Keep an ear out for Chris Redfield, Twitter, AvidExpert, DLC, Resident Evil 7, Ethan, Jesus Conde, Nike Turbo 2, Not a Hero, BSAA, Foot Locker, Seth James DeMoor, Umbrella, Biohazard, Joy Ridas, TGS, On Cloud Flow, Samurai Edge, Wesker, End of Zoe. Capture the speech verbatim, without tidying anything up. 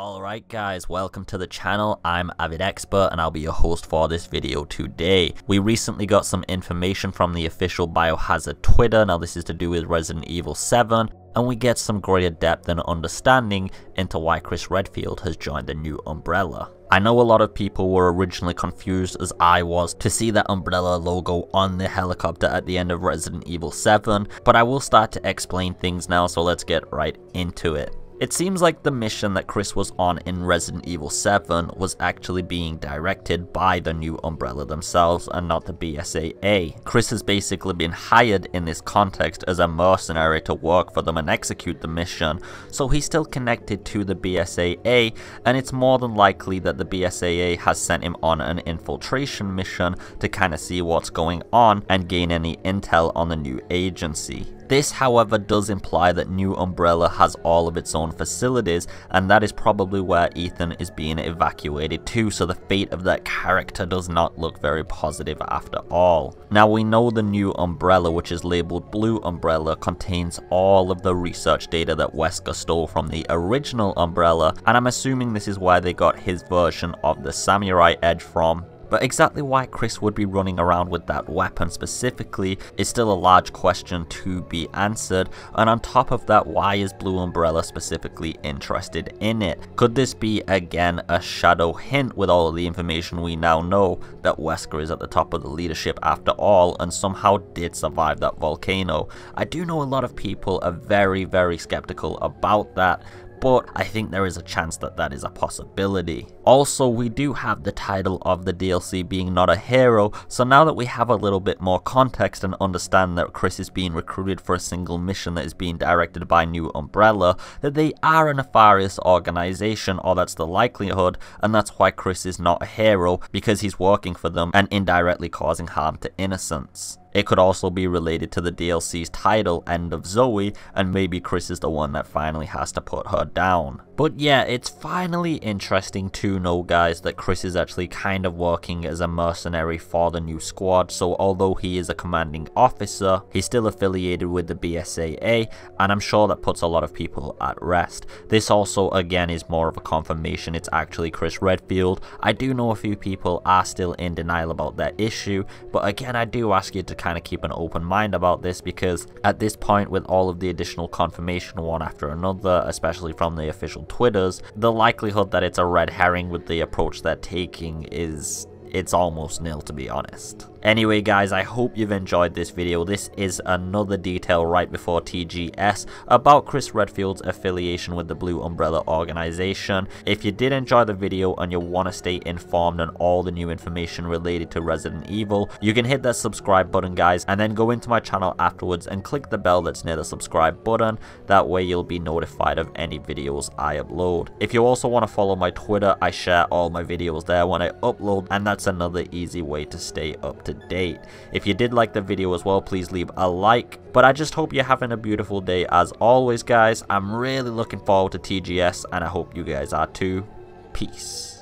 Alright guys, welcome to the channel. I'm AvidExpert and I'll be your host for this video today. We recently got some information from the official Biohazard Twitter. Now this is to do with Resident Evil seven, and we get some greater depth and understanding into why Chris Redfield has joined the new Umbrella. I know a lot of people were originally confused, as I was, to see that Umbrella logo on the helicopter at the end of Resident Evil seven, but I will start to explain things now, so let's get right into it. It seems like the mission that Chris was on in Resident Evil seven was actually being directed by the new Umbrella themselves and not the B S A A. Chris has basically been hired in this context as a mercenary to work for them and execute the mission, so he's still connected to the B S A A, and it's more than likely that the B S A A has sent him on an infiltration mission to kind of see what's going on and gain any intel on the new agency. This, however, does imply that new Umbrella has all of its own facilities, and that is probably where Ethan is being evacuated to, so the fate of that character does not look very positive after all. Now, we know the new Umbrella, which is labeled Blue Umbrella, contains all of the research data that Wesker stole from the original Umbrella, and I'm assuming this is where they got his version of the Samurai Edge from. But exactly why Chris would be running around with that weapon specifically is still a large question to be answered, and on top of that, why is Blue Umbrella specifically interested in it? Could this be again a shadow hint with all of the information we now know that Wesker is at the top of the leadership after all and somehow did survive that volcano? I do know a lot of people are very very skeptical about that, but I think there is a chance that that is a possibility. Also, we do have the title of the D L C being Not a Hero, so now that we have a little bit more context and understand that Chris is being recruited for a single mission that is being directed by New Umbrella, that they are a nefarious organization, or that's the likelihood, and that's why Chris is not a hero, because he's working for them and indirectly causing harm to innocents. It could also be related to the D L C's title, End of Zoe, and maybe Chris is the one that finally has to put her down. But yeah, it's finally interesting to know, guys, that Chris is actually kind of working as a mercenary for the new squad, so although he is a commanding officer, he's still affiliated with the B S A A, and I'm sure that puts a lot of people at rest. This also, again, is more of a confirmation it's actually Chris Redfield. I do know a few people are still in denial about that issue, but again, I do ask you to kind of keep an open mind about this, because at this point, with all of the additional confirmation one after another, especially from the official Twitters, the likelihood that it's a red herring with the approach they're taking is it's almost nil, to be honest. Anyway guys, I hope you've enjoyed this video. This is another detail right before T G S about Chris Redfield's affiliation with the Blue Umbrella organization. If you did enjoy the video and you want to stay informed on all the new information related to Resident Evil, you can hit that subscribe button, guys, and then go into my channel afterwards and click the bell that's near the subscribe button. That way you'll be notified of any videos I upload. If you also want to follow my Twitter, I share all my videos there when I upload, and that's another easy way to stay up to date. If you did like the video as well, please leave a like. But I just hope you're having a beautiful day as always, guys. I'm really looking forward to T G S, and I hope you guys are too. Peace.